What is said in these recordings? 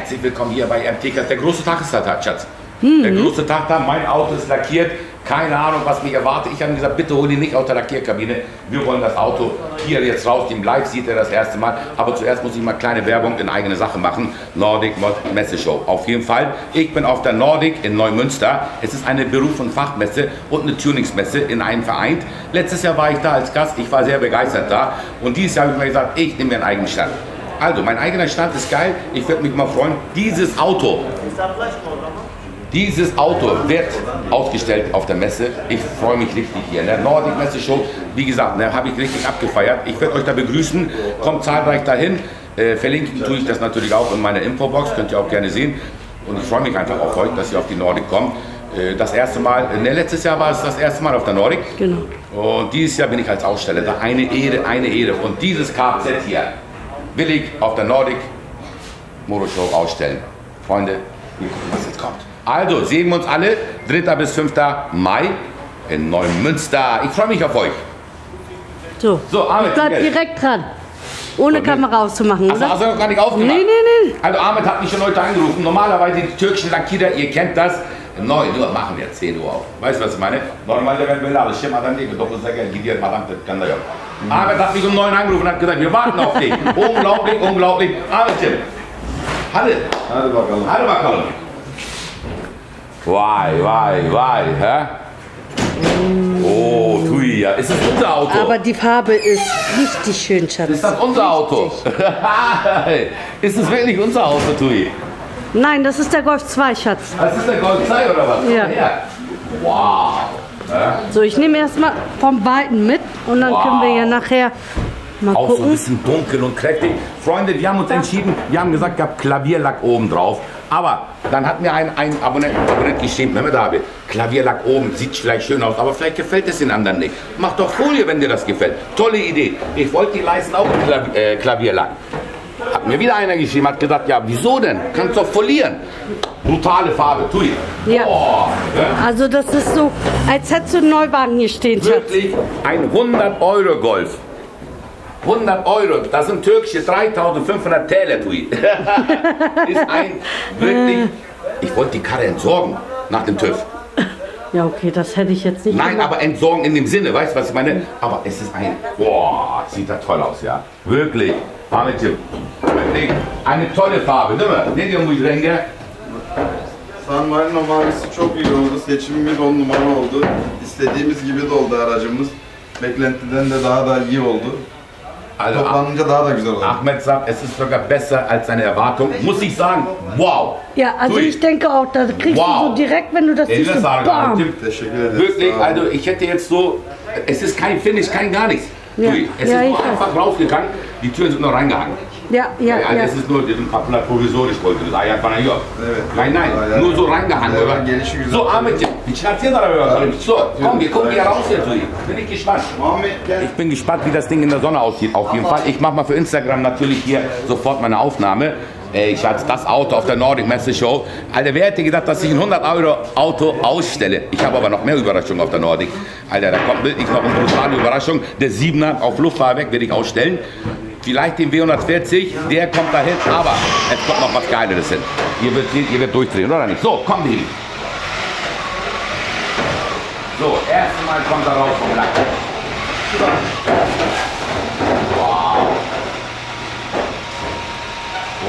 Herzlich willkommen hier bei MTK. Der große Tag ist da, Schatz. Der große Tag da, mein Auto ist lackiert. Keine Ahnung, was mich erwartet. Ich habe gesagt, bitte hol ihn nicht aus der Lackierkabine. Wir wollen das Auto hier jetzt raus. Im Live sieht er das erste Mal. Aber zuerst muss ich mal kleine Werbung in eigene Sache machen. Nordic Messe Show. Auf jeden Fall. Ich bin auf der Nordic in Neumünster. Es ist eine Berufs- und Fachmesse und eine Tuningsmesse in einem vereint. Letztes Jahr war ich da als Gast. Ich war sehr begeistert da. Und dieses Jahr habe ich mir gesagt, ich nehme mir einen eigenen Stand. Also, mein eigener Stand ist geil. Ich würde mich mal freuen. Dieses Auto wird ausgestellt auf der Messe. Ich freue mich richtig hier. In der Nordic Messe Show, wie gesagt, da habe ich richtig abgefeiert. Ich werde euch da begrüßen. Kommt zahlreich dahin. Verlinken tue ich das natürlich auch in meiner Infobox. Könnt ihr auch gerne sehen. Und ich freue mich einfach auf euch, dass ihr auf die Nordic kommt. Das erste Mal, letztes Jahr war es das erste Mal auf der Nordic. Genau. Und dieses Jahr bin ich als Aussteller da. Eine Ehre, eine Ehre. Und dieses Kfz hier will ich auf der Nordic Motoshow ausstellen. Freunde, wir gucken, was jetzt kommt. Also, sehen wir uns alle 3. bis 5. Mai in Neumünster. Ich freue mich auf euch. So Ahmed, bleib direkt dran. Ohne Kamera auszumachen, oder? Also, hast du gar nicht aufgemacht? Nee, nee, nee. Also, Ahmed hat mich schon heute angerufen. Normalerweise die türkischen Lackierer, ihr kennt das. 9 Uhr machen wir, 10 Uhr auf. Weißt du, was ich meine? Normalerweise werden wir laden. Ahmed hat mich um 9 Uhr angerufen und hat gesagt, wir warten auf dich. Unglaublich, unglaublich. Ahmed, Halle. Halle bakalım. Halle bakalım. Wei, hä? Oh, tui, ja. Ist das unser Auto? Aber die Farbe ist richtig schön, Schatz. Ist das unser Auto? Ist das wirklich unser Auto, tui? Nein, das ist der Golf 2, Schatz. Das ist der Golf 2 oder was? Ja. Wow. Hä? So, ich nehme erstmal vom Weiten mit und dann können wir ja nachher mal gucken. Auch so ein bisschen dunkel und kräftig. Freunde, wir haben uns entschieden, wir haben gesagt, gab Klavierlack oben drauf. Aber dann hat mir ein Abonnent geschrieben, wenn wir da sind, Klavierlack oben, sieht vielleicht schön aus, aber vielleicht gefällt es den anderen nicht. Mach doch Folie, wenn dir das gefällt. Tolle Idee. Ich wollte die Leisten auch mit Klavierlack. Hat mir wieder einer geschrieben, hat gesagt, ja wieso denn? Kannst doch folieren. Brutale Farbe, tui. Ja. Oh, ja. Also das ist so, als hättest du einen Neuwagen hier stehen. Wirklich ein 100 € Golf. 100 €, das sind türkische 3500 Täler, tui. Ist ein wirklich. Ich wollte die Karre entsorgen nach dem TÜV. Ja, okay, das hätte ich jetzt nicht. Nein, gemacht. Aber entsorgen in dem Sinne, weißt du, was ich meine? Aber es ist ein. Boah, sieht das toll aus, ja. Wirklich. Ahmetciğim, wirklich. Eine tolle Farbe, nicht mehr? Ne diyorsun bu renge? Sen Marino mavisi çok iyi oldu. Seçimimiz 10 numara oldu. İstediğimiz gibi de oldu aracımız. Beklentiden de daha da iyi oldu. Also, Ahmed sagt, es ist sogar besser als seine Erwartung. Muss ich sagen, wow! Ja, also ich denke auch, da kriegst du so direkt, wenn du das siehst, so bam! Wirklich, also ich hätte jetzt so, es ist kein Finish, kein gar nichts. Ja. Es ist nur einfach rausgegangen, die Türen sind nur reingehangen. Ja, ja, also es ist nur ein paar provisorisch, nein, nur so reingehangen. So, Ahmed, ich erzähle darüber. So, komm, wir gucken hier raus jetzt. Bin ich gespannt. Ich bin gespannt, wie das Ding in der Sonne aussieht, auf jeden Fall. Ich mache mal für Instagram natürlich hier sofort meine Aufnahme. Ey, Schatz, das Auto auf der Nordic Messe Show. Alter, wer hätte gedacht, dass ich ein 100 € Auto ausstelle? Ich habe aber noch mehr Überraschungen auf der Nordic. Alter, da kommt wirklich noch eine brutale Überraschung. Der 7er auf Luftfahrwerk werde ich ausstellen. Vielleicht den W140, der kommt dahin, aber es kommt noch was Geileres hin. Ihr werdet durchdrehen, oder nicht? So, komm hin. So, erstmal kommt er raus vom Lack. Wow.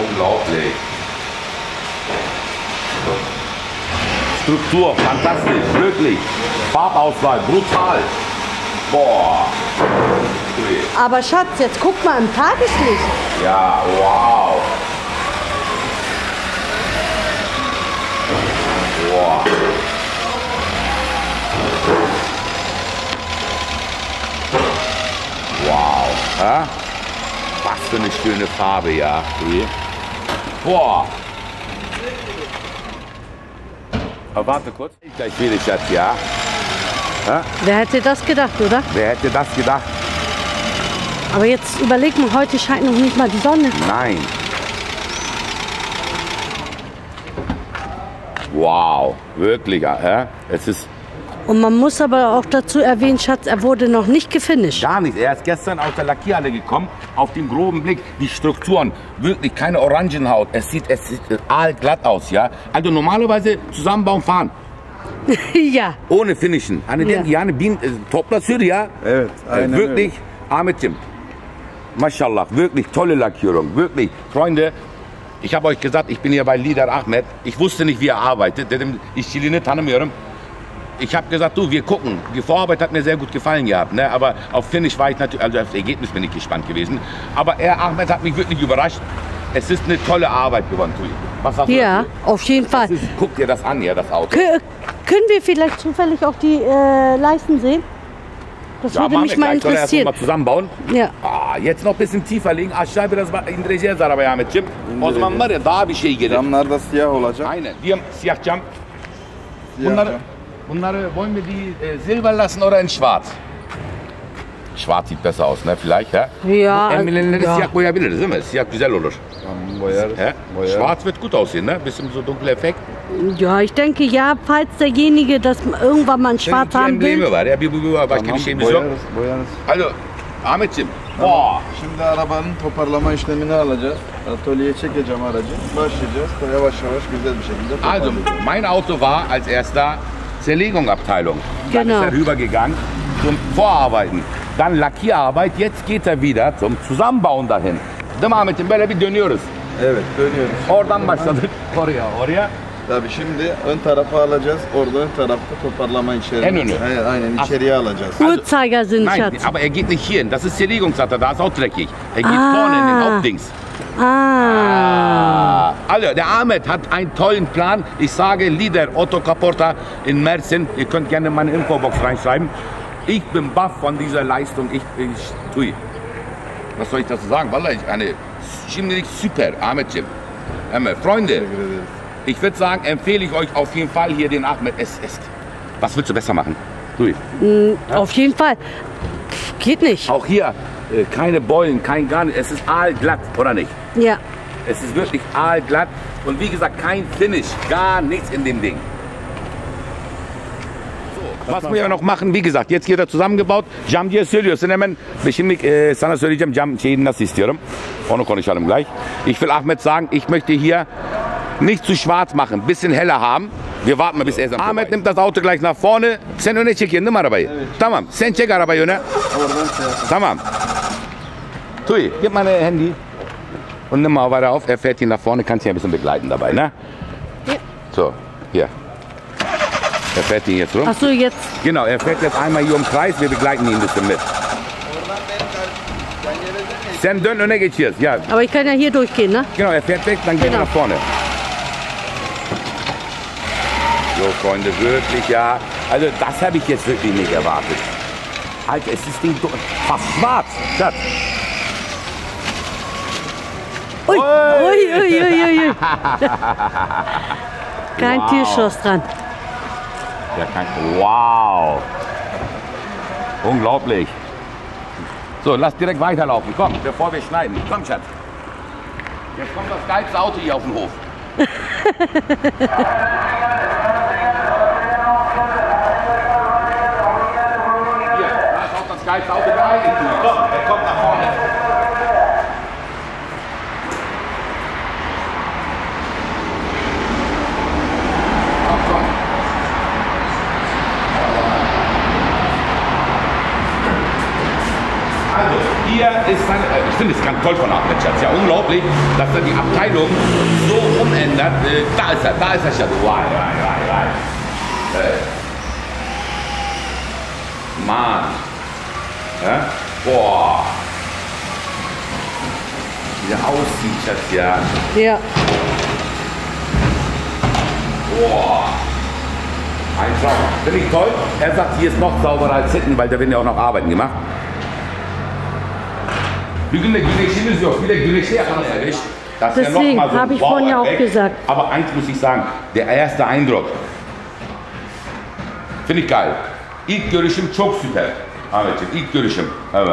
Unglaublich. Struktur, fantastisch, wirklich. Farbauswahl, brutal. Boah. Aber Schatz, jetzt guck mal im Tageslicht. Ja, wow. Wow. Wow. Hä? Was für eine schöne Farbe, ja. Boah. Aber warte kurz. Ich gleich will ich jetzt, ja. Hä? Wer hätte das gedacht, oder? Wer hätte das gedacht? Aber jetzt überleg mal, heute scheint noch nicht mal die Sonne. Nein. Wow, wirklich, hä? Es ist Und man muss aber auch dazu erwähnen, Schatz, er wurde noch nicht gefinisht. Gar nicht. Er ist gestern aus der Lackierhalle gekommen. Auf den groben Blick, die Strukturen, wirklich keine Orangenhaut. Es sieht aalglatt aus, ja. Also normalerweise zusammenbauen, fahren. Ja. Ohne finishen. Eine Diane Bienen, Top-Lassür, ja. Evet, wirklich, Ahmet'cim. Maschallah, wirklich tolle Lackierung. Wirklich, Freunde. Ich habe euch gesagt, ich bin hier bei Lider Ahmet. Ich wusste nicht, wie er arbeitet. Ich will ihn nicht tanımıyorum. Ich habe gesagt, du, wir gucken. Die Vorarbeit hat mir sehr gut gefallen gehabt, ne? Aber auf Finish war ich natürlich, also auf das Ergebnis bin ich gespannt gewesen. Aber Ahmet hat mich wirklich überrascht. Es ist eine tolle Arbeit geworden, Tui. Was hast du dazu? Auf jeden Fall. Guck dir das an, ja, das Auto. Können wir vielleicht zufällig auch die Leisten sehen? Das würde mich mal interessieren. Mal zusammenbauen. Ja. Jetzt noch ein bisschen tiefer legen. Aşağı biraz indireceğiz arabaya Ahmet'cim. O zaman var ya daha bir şey gelir. Camlar da siyah olacak. Aynen. Siyah cam. Bunları wollen wir die silber lassen oder in schwarz? Schwarz sieht besser aus, ne? Vielleicht, ja? Ja. Emnilenleri siyah boyayabiliriz, değil mi? Siyah güzel olur. Boyarız. Schwarz wird gut aussehen, ne? Bisschen so dunkler Effekt. Ja, ich denke, ja, falls derjenige, dass irgendwann mal ein schwarz haben will. Also, Ahmet'cim. Tamam. Şimdi arabanın toparlama işlemini alacağız. Atölyeye çekeceğim aracı. Başlayacağız. Yavaş yavaş güzel bir şekilde toparlayacağız. Also, mein Auto war als erster Zerlegungsabteilung. Dann ist er rübergegangen zum Vorarbeiten. Dann Lackierarbeit. Jetzt geht er wieder zum Zusammenbauen dahin. Değil mi Ahmet'cim? Böyle bir dönüyoruz. Evet, dönüyoruz. Oradan başladık. Oraya. Tabii şimdi ön tarafa alacağız. Orada ön tarafta toparlama içeriği. En önü. Hayır, aynen içeriye alacağız. Uhrzeigersinn, Schatz. Nein, aber er geht nicht hierhin. Das ist Zerlegungssatter. Da ist auch dreckig. Er geht vorne in den Hauptdings. Also, der Ahmet hat einen tollen Plan. Ich sage Lider Otto Caporta in Mersin. Ihr könnt gerne in meine Infobox reinschreiben. Ich bin baff von dieser Leistung. Tui. Was soll ich dazu sagen? Wallah, super, Ahmet'cim. Freunde, ich würde sagen, empfehle ich euch auf jeden Fall hier den Ahmet. Was willst du besser machen? Tui. Auf jeden Fall. Geht nicht. Auch hier. Keine Beulen, kein gar nichts. Es ist aalglatt, oder nicht? Ja. Es ist wirklich aalglatt und wie gesagt, kein Finish, gar nichts in dem Ding. So, was wir noch machen, wie gesagt, jetzt geht er zusammengebaut. Cam diye söylüyorsun hemen. Şimdi sana söyleyeceğim cam şeyini nasıl istiyorum. Onu konuşalım gleich. Ich will Ahmet sagen, ich möchte hier nicht zu schwarz machen, bisschen heller haben. Wir warten mal bis er sagt. Ahmet nimmt das Auto gleich nach vorne. Sen öne çekin değil mi arabayı? Evet. Tamam, sen çek arabayı öne. Tamam. Tui, gib mal dein Handy und nimm mal weiter auf. Er fährt hier nach vorne, kannst dich ein bisschen begleiten dabei, ne? Ja. So, hier. Er fährt hier jetzt rum. Ach so, jetzt. Genau, er fährt jetzt einmal hier im Kreis, wir begleiten ihn ein bisschen mit. Sen dön öne geç jetzt, ja. Aber ich kann ja hier durchgehen, ne? Genau, er fährt weg, dann gehen wir nach vorne. So, Freunde, wirklich, ja. Also, das habe ich jetzt wirklich nicht erwartet. Alter, es ist Ding fast schwarz. Schatz. Ui, ui, ui, ui, ui. Kein Tierschoss dran. Ja, wow. Unglaublich. So, lass direkt weiterlaufen. Komm, bevor wir schneiden. Komm, Schatz. Jetzt kommt das geilste Auto hier auf den Hof. Das geilste Auto der Eifel. Komm, er kommt nach vorne. Komm, komm. Also, hier ist dann, ich finde es ganz toll von Ahmet, Schatz. Ja, unglaublich, dass er die Abteilung so umändert. Da ist er, Schatz. Wow, Mann. Ja? Boah! Wie der aussieht, Schatz, ja. Ja. Boah! Ein Traum. Finde ich toll. Er sagt, hier ist noch sauberer als hinten, weil da werden ja auch noch Arbeiten gemacht. Deswegen habe ich vorhin ja auch gesagt. Aber eins muss ich sagen, der erste Eindruck. Finde ich geil. İlk görüşüm çok süper. Ahmet'cim, ilk görüşüm. Evet.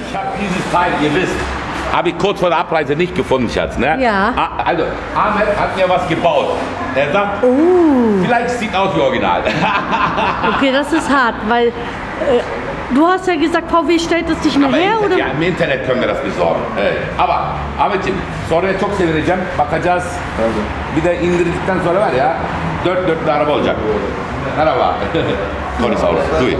Ich habe dieses Teil, ihr wisst, Habe ich kurz vor der Abreise nicht gefunden, Schatz. Ne? Ja. Also, Ahmed hat mir was gebaut. Er sagt, vielleicht sieht aus wie Original. Okay, das ist hart, weil du hast ja gesagt, VW stellt das nicht mehr her, oder? Ja, im Internet können wir das besorgen. Aber Ahmetciğim, soruya çok sevineceğim. Bakacağız. Bir de indirdikten sonra var ya, 4 araba olacak. Merhaba. Tolles Auto. Durch.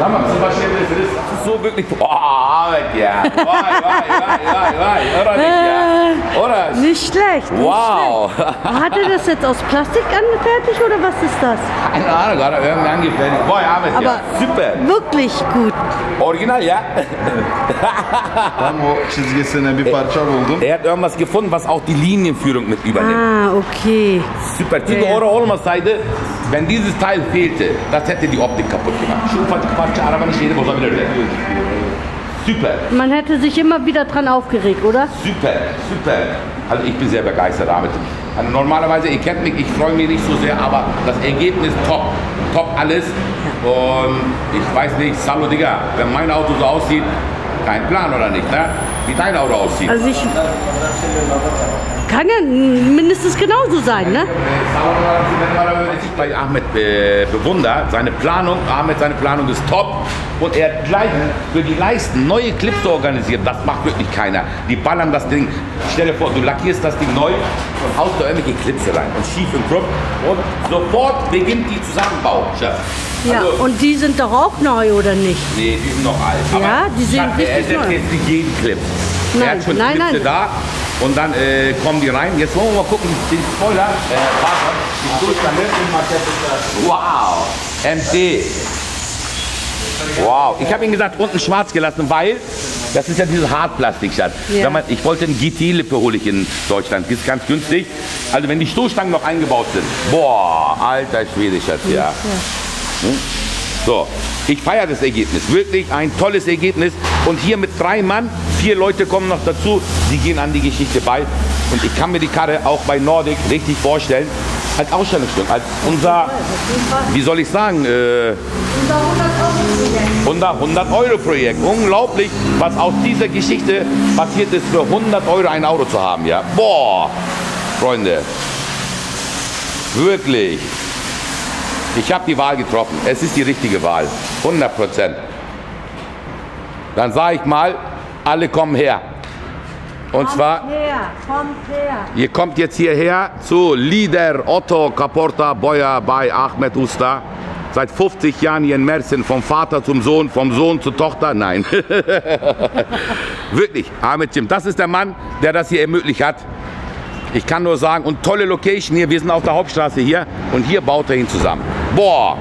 Tamam, siz başlayabilirsiniz. So wirklich. Oh, Ahmet ya. Vay. Öğrendik ya. Oder? Nicht schlecht. Wow. Hat er das jetzt aus Plastik angefertigt oder was ist das? Keine Ahnung, hat er irgendwie angefertigt. Boah, Ahmet ja. Süper. Wirklich gut. Original ya. Tam o çizgisinden bir parça buldum. Er hat irgendwas gefunden, was auch die Linienführung mit übernimmt. Ah, okay. Süper. Çünkü orada olmasaydı, wenn dieses Teil fehlte, das hätte die Optik kaputt gemacht. Şu ufacık parça arabanın şeyini bozabilirdi. Süper. Man hätte sich immer wieder dran aufgeregt, oder? Süper, süper. Also ich bin sehr begeistert damit. Also normalerweise, ihr kennt mich, ich freue mich nicht so sehr, aber das Ergebnis top. Top alles. Und ich weiß nicht, Salo Digga, wenn mein Auto so aussieht, kein Plan oder nicht, ne? Wie dein Auto aussieht. Also ich kann ja mindestens genauso sein, ne? Ich bei Ahmed bewundere, seine Planung, Ahmed, seine Planung ist top und er hat gleich für die Leisten neue Clips organisiert, das macht wirklich keiner. Die ballern das Ding, stell dir vor, du lackierst das Ding neu und haust da irgendwelche Clips rein und schief und krumm und sofort beginnt die Zusammenbau. Ja, also, und die sind doch auch neu, oder nicht? Nee, die sind noch alt. Aber ja, die sind richtig neu. Er setzt nicht jeden Clip. Nein, er hat schon Clips da. Und dann kommen die rein. Jetzt wollen wir mal gucken, den Spoiler. Wow, MC. Wow, ich habe ihn gesagt, unten schwarz gelassen, weil das ist ja dieses Hartplastik, Schatz. Ja. Ich wollte einen GT-Lippe hole ich in Deutschland, ist ganz günstig. Also wenn die Stoßstangen noch eingebaut sind. Boah, alter Schwede, Schatz, ja. Hm? So, ich feiere das Ergebnis, wirklich ein tolles Ergebnis und hier mit 3 Mann, 4 Leute kommen noch dazu, die gehen an die Geschichte bei und ich kann mir die Karre auch bei Nordic richtig vorstellen, als Ausstellungsstück, als unser, wie soll ich sagen, unser 100-Euro-Projekt, unglaublich, was aus dieser Geschichte passiert ist, für 100 Euro ein Auto zu haben, ja, boah, Freunde, wirklich. Ich habe die Wahl getroffen. Es ist die richtige Wahl. 100%. Dann sage ich mal, alle kommen her. Und zwar, ihr kommt jetzt hierher zu Lider Otto Caporta Beuer bei Ahmet Usta. Seit 50 Jahren hier in Mersin, vom Vater zum Sohn, vom Sohn zur Tochter, nein. Wirklich, Ahmetciğim, das ist der Mann, der das hier ermöglicht hat. Ich kann nur sagen, und tolle Location hier, wir sind auf der Hauptstraße hier und hier baut er ihn zusammen. Boah,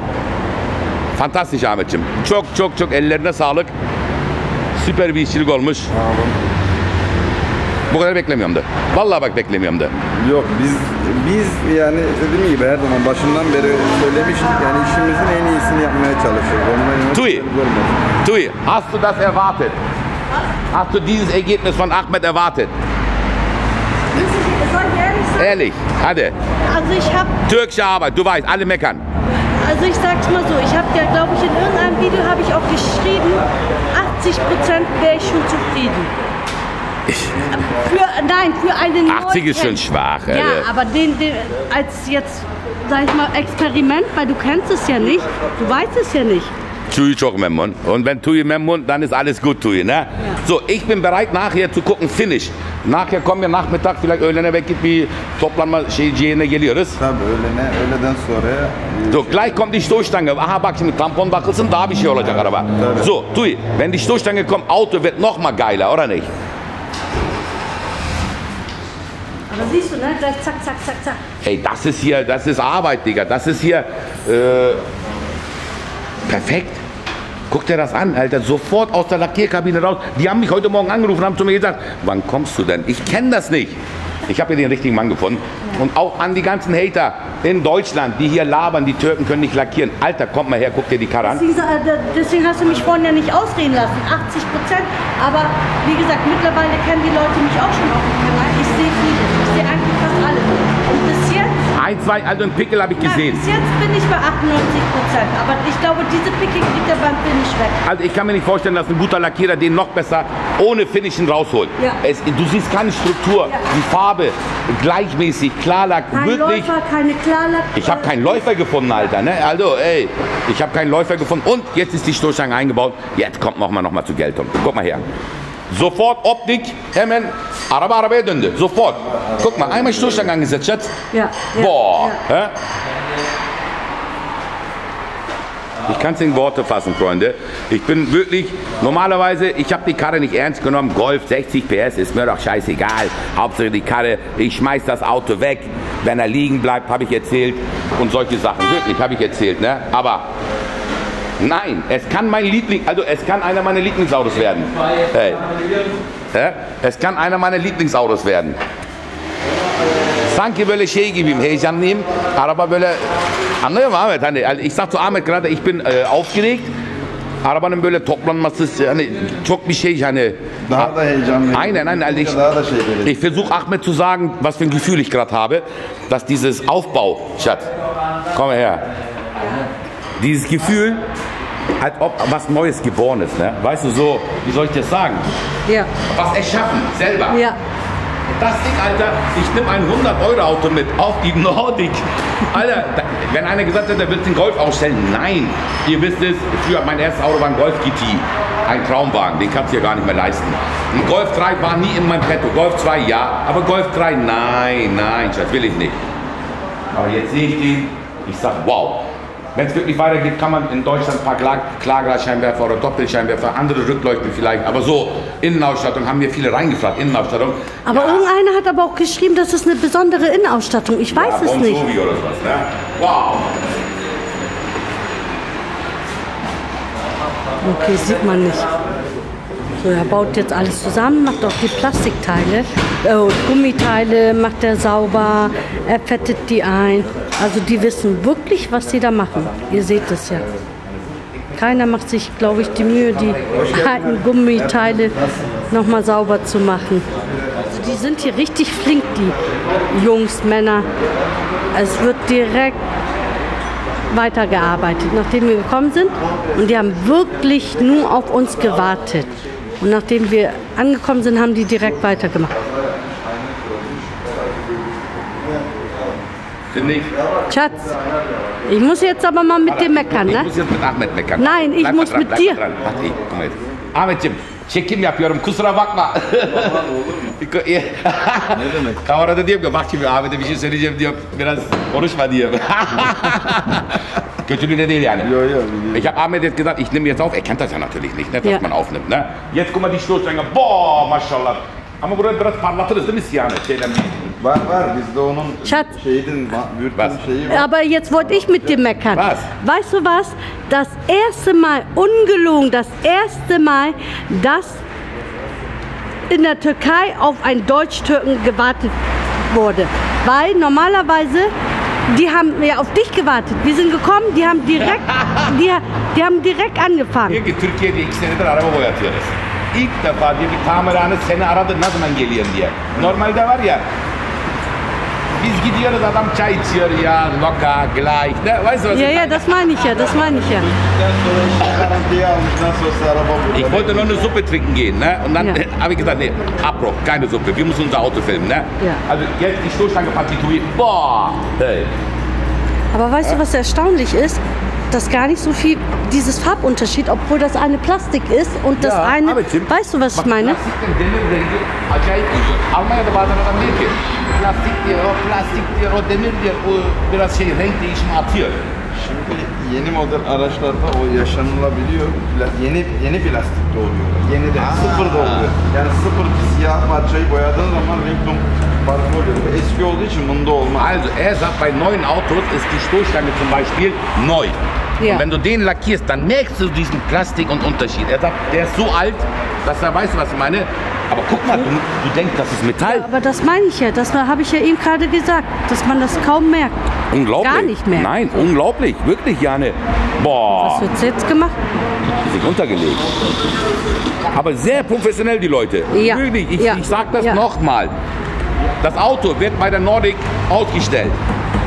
fantastisch Ahmetciğim. Çok ellerine sağlık. Süper bir işçilik olmuş. Bu kadar beklemiyorum da. Vallahi bak beklemiyorum da. Yok biz yani dediğim gibi her zaman başından beri söylemiştik yani işimizin en iyisini yapmaya çalışıyoruz. Tui, Tui, hast du das erwartet? Hast du dieses Ergebnis von Ahmet erwartet? Ehrlich, hatte. Also ich habe türkische Arbeit, du weißt, alle meckern. Also ich sag's mal so, ich habe ja, glaube ich, in irgendeinem Video habe ich auch geschrieben, 80% wäre ich schon zufrieden. Für einen 80 ist schon schwach. Ja, alle. Aber den als jetzt, sag ich mal, Experiment, weil du kennst es ja nicht, du weißt es ja nicht. Tui çok memnun. Und wenn Tui memnun, dann ist alles gut, Tui, ne? Ja. So, ich bin bereit, nachher zu gucken, Finish. Nachher kommen wir Nachmittag, vielleicht öğlene belki bir toplanma şeyciğine geliyoruz. Tabii öğlene, öğleden sonra. So, gleich kommt die Stoßstange. Aha, bak şimdi tampon bakılsın, daha bir şey olacak araba. Tabii. So, Tui, wenn die Stoßstange kommt, Auto wird noch mal geiler, oder nicht? Aber siehst du, ne? Gleich zack, zack, zack, zack. Ey, das ist hier, das ist Arbeit, Digga. Das ist hier, perfekt. Guck dir das an, Alter, sofort aus der Lackierkabine raus. Die haben mich heute Morgen angerufen, haben zu mir gesagt, wann kommst du denn? Ich kenne das nicht. Ich habe hier den richtigen Mann gefunden. Ja. Und auch an die ganzen Hater in Deutschland, die hier labern, die Türken können nicht lackieren. Alter, komm mal her, guck dir die Karre an. Deswegen hast du mich vorhin ja nicht ausreden lassen, 80%. Aber wie gesagt, mittlerweile kennen die Leute mich auch schon auf dem Kanal. Ich sehe eigentlich fast alle. Und bis jetzt... 1,2, also einen Pickel habe ich gesehen. Bis jetzt bin ich bei 98%, aber ich glaube, diese Pickel kriegt er beim Finish weg. Also ich kann mir nicht vorstellen, dass ein guter Lackierer den noch besser ohne Finishen rausholt. Ja. Du siehst keine Struktur, ja, die Farbe, gleichmäßig, Klarlack, kein wirklich. Läufer, keine Klarlack. Ich habe keinen Läufer gefunden, Alter. Ne? Also, ey, ich habe keinen Läufer gefunden. Und jetzt ist die Stoßstange eingebaut. Jetzt kommt noch mal zu Geltung. Guck mal her. Sofort Optik, hemen, Arabe döndü. Sofort. Guck mal, einmal Stoßstange angesetzt, Schatz. Ja. Boah. Ja. Ja. Ich kann es in Worte fassen, Freunde. Ich bin wirklich, normalerweise, ich habe die Karre nicht ernst genommen. Golf 60 PS ist mir doch scheißegal. Hauptsache die Karre, ich schmeiß das Auto weg. Wenn er liegen bleibt, habe ich erzählt. Und solche Sachen, wirklich, habe ich erzählt, ne? Aber nein, es kann mein Liebling, also es kann einer meiner Lieblingsautos werden. Hey. Es kann einer meiner Lieblingsautos werden. Sanki böyle şey gibiyim, heyecanlıyım. Araba böyle, anlıyor musun Ahmet? Hani, ich sag zu Ahmet gerade, ich bin aufgeregt. Arabanın böyle toplanması, hani çok bir şey, hani. Daha da heyecanlıyım. Aynen, aynen. Also ich versuche Ahmet zu sagen, was für ein Gefühl ich gerade habe, dass dieses Aufbau, Schatz, komm her. Dieses Gefühl, als ob was Neues geboren ist, ne? Weißt du, so, wie soll ich das sagen? Ja. Was erschaffen, selber. Ja. Das Ding, Alter, ich nehme ein 100-Euro-Auto mit auf die Nordic. Alter, wenn einer gesagt hätte, der will den Golf ausstellen, nein. Ihr wisst es, früher mein erstes Auto war ein Golf GT. Ein Traumwagen, den kannst du ja gar nicht mehr leisten. Ein Golf 3 war nie in meinem Petto. Golf 2 ja, aber Golf 3 nein, nein, Schatz, will ich nicht. Aber jetzt sehe ich den, ich sag wow. Wenn es wirklich weitergeht, kann man in Deutschland ein paar Klarglasscheinwerfer oder Doppelscheinwerfer, andere Rückleuchten vielleicht, aber so Innenausstattung haben wir viele reingefragt, Innenausstattung. Aber ja, irgendeiner hat aber auch geschrieben, das ist eine besondere Innenausstattung, ich weiß ja, es nicht. Oder sowas, ne? Wow! Okay, sieht man nicht. So, er baut jetzt alles zusammen, macht auch die Plastikteile, Gummiteile macht er sauber, er fettet die ein. Also die wissen wirklich, was sie da machen. Ihr seht es ja. Keiner macht sich, glaube ich, die Mühe, die alten Gummiteile nochmal sauber zu machen. Also die sind hier richtig flink, die Jungs, Männer. Es wird direkt weitergearbeitet, nachdem wir gekommen sind. Und die haben wirklich nur auf uns gewartet. Und nachdem wir angekommen sind, haben die direkt weitergemacht. Schatz, ich muss jetzt aber mal mit dir meckern, ne? Ich muss jetzt mit Ahmet meckern. Nein, ich muss mit dir. Ahmetciğim, çekim yapıyorum, kusura bakma. Ne demek? Kamerada diyorum ki, bak şimdi Ahmet'e bir şey söyleyeceğim diyorum, biraz konuşma diyorum. Kötülüğüne değil yani. Ja, ja, ich habe Ahmed jetzt gesagt, ich nehme jetzt auf, er kennt das ja natürlich nicht, ne, dass ja man aufnimmt, ne? Jetzt guck mal die Stoßstange, boah, maşallah. Ama burayı biraz parlatırız değil mi Siyane? Şeyden Schatz, aber jetzt wollte ich mit dir meckern. Was? Weißt du was? Das erste Mal, ungelogen, das erste Mal, dass in der Türkei auf einen Deutsch-Türken gewartet wurde. Weil normalerweise, die haben ja auf dich gewartet. Wir sind gekommen, die haben direkt, die haben direkt angefangen. İlk defa diye bir tamirhane seni aradı ne zaman geliyorum diye. Normalde var ya biz gidiyoruz adam çay içiyor ya locker gleich ne weißt du was? Ja ja das meine ich ja, das meine ich ja. Ich wollte nur eine Suppe trinken gehen, ne? Und dann habe ich gesagt, nee, Abbruch, keine Suppe, wir müssen unser Auto filmen, ne? Ja. Also jetzt die Stoßstange partituiert. Boah! Hey. Aber weißt du, was erstaunlich ist? Dass gar nicht so viel dieses Farbunterschied, obwohl das eine Plastik ist und das ja, eine, weißt du was ich meine? Yeni model araçlarda o yaşanılabiliyor. Yeni plastik doğuyor. Yeniden sıfır doğuyor. Yani sıfır siyah parçayı boyadığın zaman renk farklı oluyor. Eski olduğu için bunda olmaz. Also er sagt bei neuen Autos ist die Stoßstange zum Beispiel neu. Ja. Und wenn du den lackierst, dann merkst du diesen Plastik und Unterschied. Er sagt, der ist so alt, dass er weiß, was ich meine. Aber guck mal, du denkst, das ist Metall. Ja, aber das meine ich ja, das habe ich ja eben gerade gesagt, dass man das kaum merkt. Unglaublich. Gar nicht merkt. Nein, unglaublich, wirklich, Jane. Boah. Was wird's jetzt gemacht? Sich runtergelegt. Aber sehr professionell, die Leute. Ja. Wirklich, ich sag das nochmal. Das Auto wird bei der Nordic ausgestellt.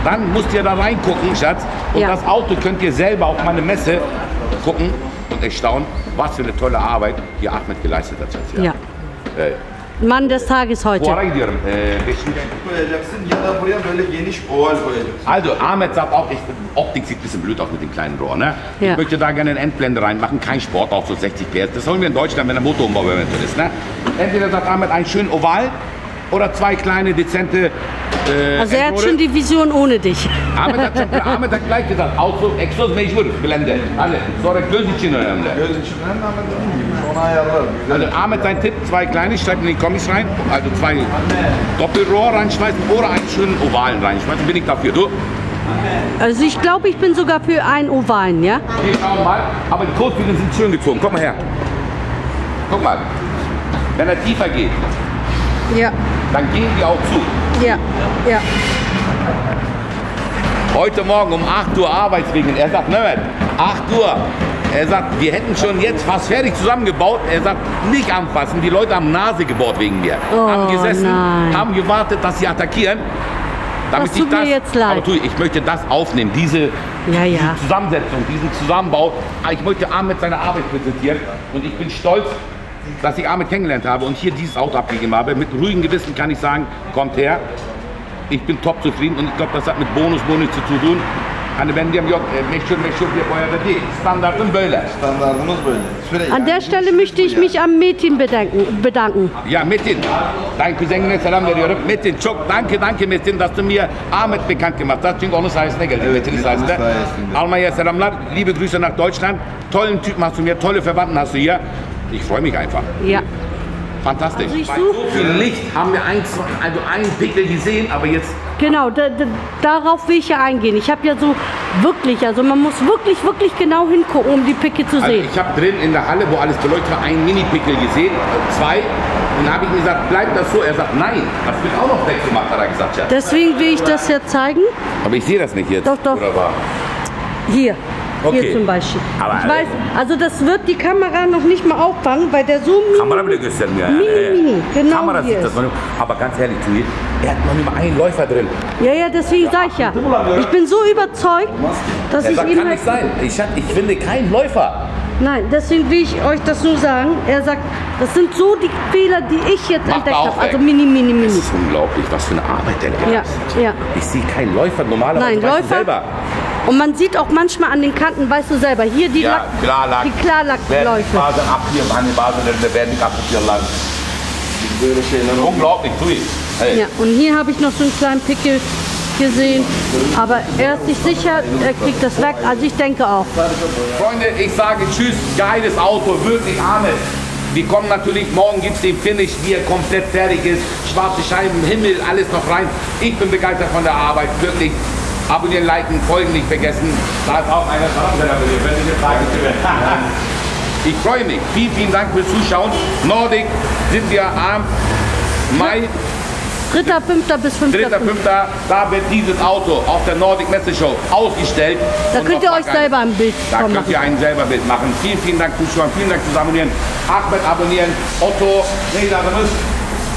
Dann müsst ihr da reingucken, Schatz. Und ja, das Auto könnt ihr selber auf meine Messe gucken und erstaunen, was für eine tolle Arbeit hier Ahmed geleistet hat, Schatz. Ja. Ja. Mann des Tages heute. Also Ahmed sagt auch, Optik sieht ein bisschen blöd aus mit dem kleinen Rohr. Ne? Ja. Ich möchte da gerne einen Endblende reinmachen, kein Sport auf so 60 PS. Das holen wir in Deutschland, wenn der Motorumbau eventuell ist. Ne? Entweder sagt Ahmed einen schönen Oval oder zwei kleine, dezente. Also er hat schon die Vision ohne dich. Ahmed hat schon Ahmed hat gleich gesagt, Auto, Exos, Mejur, Blende. Alle, sorry, also Ahmed, sein Tipp, zwei kleine, schreibt in die Kommis rein, also zwei Doppelrohr reinschmeißen oder einen schönen Ovalen reinschmeißen, bin ich dafür. Du? Also ich glaube, ich bin sogar für einen Ovalen, ja? Okay, schau mal, aber die Kurzbügeln sind schön gezogen, komm mal her. Guck mal, wenn er tiefer geht, ja, dann gehen die auch zu. Ja, ja. Heute Morgen um 8 Uhr Arbeitswegen, er sagt, Mehmet, 8 Uhr. Er sagt, wir hätten schon jetzt fast fertig zusammengebaut. Er sagt, nicht anfassen, die Leute haben Nase gebohrt wegen mir. Oh, haben gesessen, nein, haben gewartet, dass sie attackieren. Damit das tut mir jetzt leid. Aber ich möchte das aufnehmen, diese, ja, ja, diese Zusammensetzung, diesen Zusammenbau. Ich möchte Ahmed seine Arbeit präsentieren und ich bin stolz, dass ich Ahmed kennengelernt habe und hier dieses Auto abgegeben habe. Mit ruhigem Gewissen kann ich sagen, kommt her. Ich bin top zufrieden und ich glaube, das hat mit Bonus zu tun. An der Stelle möchte ich mich am Metin bedanken. Ja, Metin, dein Cousin, Salam veriyorum. Metin, danke Metin, dass du mir Ahmed bekannt gemacht hast. Çünkü onun sayesinde geldi. Metin'in sayesinde. Almanya'ya selamlar, liebe Grüße nach Deutschland. Tollen Typen hast du mir, tolle Verwandten hast du hier. Ich freue mich einfach. Ja. Fantastisch. Also bei so viel Licht haben wir einen Pickel gesehen, aber jetzt... Genau, darauf will ich ja eingehen. Ich habe ja so wirklich, also man muss wirklich genau hingucken, um die Pickel zu sehen. Also ich habe drin in der Halle, wo alles beleuchtet war, einen Mini-Pickel gesehen, zwei. Und dann habe ich ihm gesagt, bleibt das so? Er sagt, nein, das wird auch noch weggemacht, hat er gesagt. Ja. Deswegen will ich das ja zeigen. Aber ich sehe das nicht jetzt. Doch, doch. Oder war? Hier. Okay. Hier zum Beispiel. Aber ich weiß, also das wird die Kamera noch nicht mal auffangen, weil der Zoom Mini, genau Kamera sieht das noch nicht. Aber ganz ehrlich, er hat noch nicht mal einen Läufer drin. Ja, ja, deswegen sage ich ja. Ich bin so überzeugt, dass ich ihm... Das kann nicht sein. Ich finde keinen Läufer. Nein, deswegen will ich euch das nur sagen. Er sagt, das sind so die Fehler, die ich jetzt entdeckt habe. Also Mini. Das ist unglaublich, was für eine Arbeit der da ist. Ja. Ich sehe keinen Läufer normalerweise. Nein, Läufer selber. Und man sieht auch manchmal an den Kanten, weißt du selber, hier die Klarlackläufe. Unglaublich, hey. Ja, und hier habe ich noch so einen kleinen Pickel gesehen, aber er ist sich sicher, er kriegt das weg, also ich denke auch. Freunde, ich sage tschüss, geiles Auto, wirklich Ahmed. Wir kommen natürlich, morgen gibt es den Finish, wie er komplett fertig ist, schwarze Scheiben, Himmel, alles noch rein. Ich bin begeistert von der Arbeit, wirklich. Abonnieren, liken, folgen nicht vergessen. Da ist auch einer dran. Ich freue mich. Vielen Dank fürs Zuschauen. Nordic sind wir am Mai. 3.5. bis 5.5. Da wird dieses Auto auf der Nordic Messe Show ausgestellt. Da könnt ihr euch selber ein Bild machen. Da könnt ihr einen selber Bild machen. Vielen Dank fürs Zuschauen. Vielen Dank fürs Abonnieren. Ahmed abonnieren. Otto,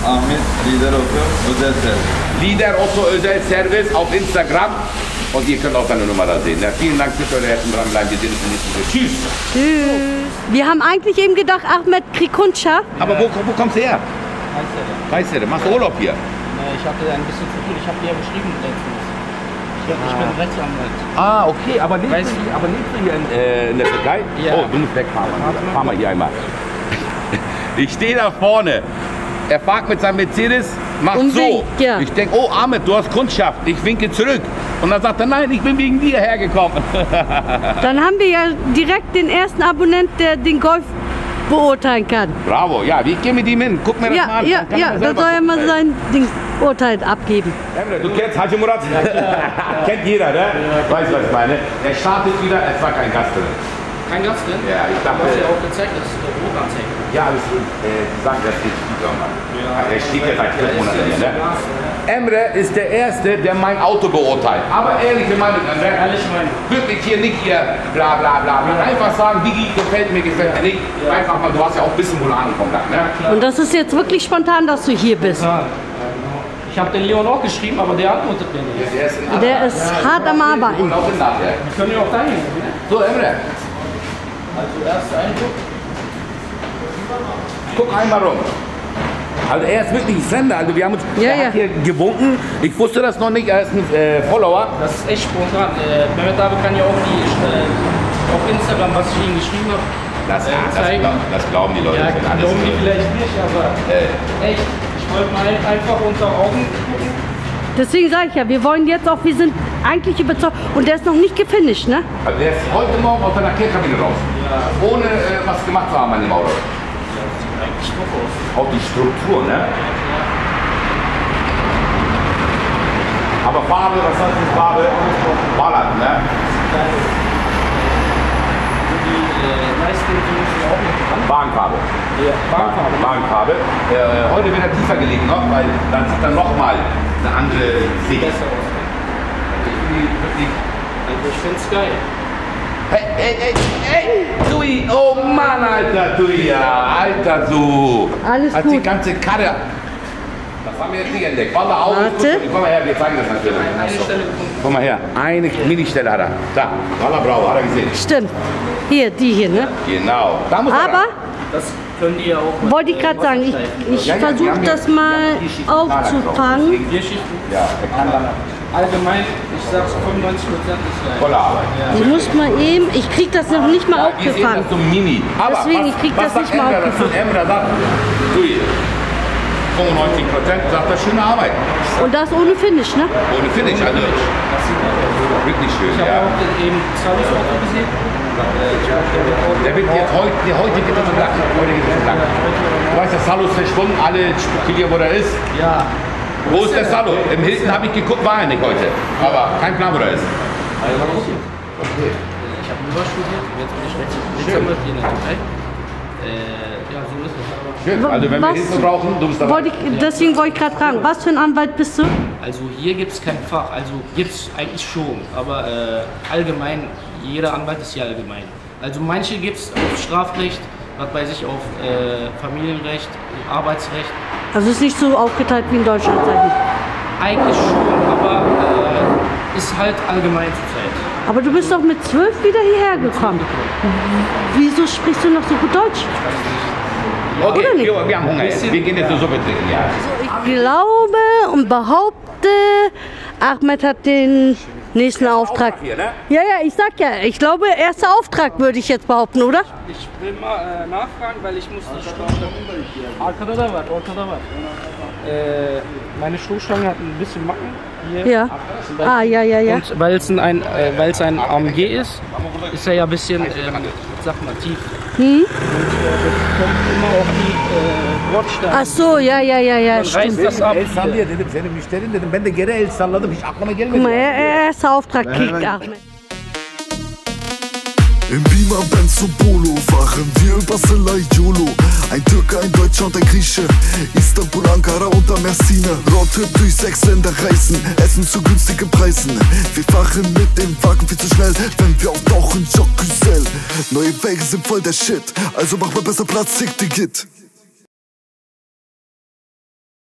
Ahmed, Lieder Otto Özel Service auf Instagram. Und ihr könnt auch seine Nummer da sehen. Ja, vielen Dank für eure Herzen dranbleiben. Wir sehen uns im nächsten Video. Tschüss. Tschüss. Wir haben eigentlich eben gedacht, Ahmed kriegt Kundschaft. Aber wo kommst du her? Weißt du, machst du Urlaub hier? Nee, ich hatte ein bisschen zu tun. Ich habe dir ja geschrieben letztens. Ich bin Rechtsanwalt. Ah, okay. Aber lebst du hier in der Türkei? Ja. Oh, du musst wegfahren. Fahr mal hier einmal. Ich stehe da vorne. Er fragt mit seinem Mercedes, macht so. Ja. Ich denke, oh Ahmed, du hast Kundschaft. Ich winke zurück. Und dann sagt er, nein, ich bin wegen dir hergekommen. Dann haben wir ja direkt den ersten Abonnenten, der den Golf beurteilen kann. Bravo, ja, ich gehe mit ihm hin. Guck mir das mal an. Ja, ja, da soll er mal sein Urteil abgeben. Emre, du kennst Haji Murat? Kennt jeder, ne? Ja. Weißt du, was ich meine? Er startet wieder, es war kein Gast drin. Kein Gast drin? Ja, ich dachte... Du hast ja auch gezeigt, dass du Programm. Ja, aber die sagen, das geht wieder mal. Er steht ja seit 5 Monaten hier, ne? Emre ist der Erste, der mein Auto beurteilt. Aber ehrliche Meinung, Emre. Wirklich hier nicht hier bla bla bla. Einfach sagen, Digi, gefällt mir, gefällt mir nicht. Einfach mal, du hast ja auch ein bisschen wohl angekommen, ne? Und das ist jetzt wirklich spontan, dass du hier bist. Ich habe den Leon auch geschrieben, aber der antwortet mir nicht. Ja, der ist hart am Arbeiten. Wir können ja auch dahin. So, Emre. Also, erst Eindruck. Guck einmal rum. Also er ist wirklich ein Sender, also wir haben uns hat hier gewunken. Ich wusste das noch nicht, er ist ein Follower. Das ist echt spontan. Mehmet Abi kann ja auch die, auf Instagram, was ich Ihnen geschrieben habe, zeigen. Das glauben die Leute. Ja, das glauben die vielleicht nicht, aber echt, ich wollte mal einfach unter Augen gucken. Deswegen sage ich ja, wir wollen jetzt auch, wir sind eigentlich überzeugt und der ist noch nicht gefinisht, ne? Also der ist heute Morgen aus seiner Kehrkabine raus, ohne was gemacht zu haben an dem Auto. Auch die Struktur, ne? Aber Farbe, was heißt die Farbe? Ballert, ne? Die meisten auch Bahnfarbe. Ja, Bahnfarbe. Bahnfarbe. Heute wird er tiefer gelegt noch, weil dann sieht er nochmal eine andere Sicht. Ich finde es geil. Hey, hey, hey, hey, Tui, oh Mann, Alter, Tui, Alter, so. Alles gut. Hat die ganze Karre. Das haben wir jetzt nicht entdeckt. Komm mal auf. Komm mal her, wir zeigen das natürlich. Komm mal her, eine Mini-Stelle hat er. Da, Ralla Brau, hat er gesehen. Stimmt. Hier, die hier, ne? Genau. Da muss aber, das können die ja auch. Wollte ich gerade sagen, ich versuche das mal aufzufangen. Ja, der kann dann. Allgemein, ich sag's, 95% ist volle Arbeit. Ja. Ich muss mal eben, ich krieg das noch nicht mal aufgefangen. Das so mini. Aber deswegen, ich krieg das nicht mal aufgefangen. Emre sagt, 95% sagt das schöne Arbeit. Und das ohne Finish, ne? Ohne Finish, also wirklich schön, ich ja. Ich habe auch eben Service-Auto gesehen. Der wird jetzt heute geht es lang. Du weißt, der Salo ist verschwunden, alle spekulieren, wo der ist. Ja. Wo ist der Salo? Im Hilton habe ich geguckt, war er nicht heute. Aber kein Plan, wo er ist. Also, okay. Ich habe überstudiert, jetzt bin ich recht in der Türkei. Ja, so ist es. Schön, also wenn wir Hilfe brauchen, du bist dabei. Deswegen wollte ich gerade fragen, was für ein Anwalt bist du? Also hier gibt es kein Fach, also gibt es eigentlich schon, aber allgemein, jeder Anwalt ist hier allgemein. Also manche gibt es auf Strafrecht, was weiß ich, auf Familienrecht, Arbeitsrecht. Also ist nicht so aufgeteilt wie in Deutschland, sag ich. Eigentlich schon, aber ist halt allgemein zur Zeit. Aber du bist doch mit 12 wieder hierher gekommen. Wieso sprichst du noch so gut Deutsch? Okay, oder nicht? Wir haben Hunger jetzt. Wir gehen jetzt zur Suppe trinken, ja. Also ich glaube und behaupte, Ahmed hat den nächsten Auftrag. Hier, ne? Ja, ja, ich sag ja, ich glaube, erster Auftrag würde ich jetzt behaupten, oder? Ich will mal nachfragen, weil ich muss die Stoßstange. Meine Stoßstange hat ein bisschen Macken. Hier. Ja. Ah, ja, ja, ja. Und weil es ein AMG ist, ist er ja ein bisschen, sag mal, tief. Hm? Und kommt immer auf die Bordsteine. Ach so, ja, ja, ja, ja. Stimmt. Das ab. Guck mal, erster Auftrag kriegt Ahmed. Im Beamer, Benz und Polo fahren wir über Selay Yolo. Ein Türke, ein Deutscher und ein Grieche, Istanbul, Ankara und am Mersinä. Roadtrip durch 6 Länder reisen, essen zu günstigen Preisen. Wir fahren mit dem Wagen viel zu schnell, wenn wir auftauchen, Jacques Güzel. Neue Wege sind voll der Shit, also mach mal besser Platz, Ticket.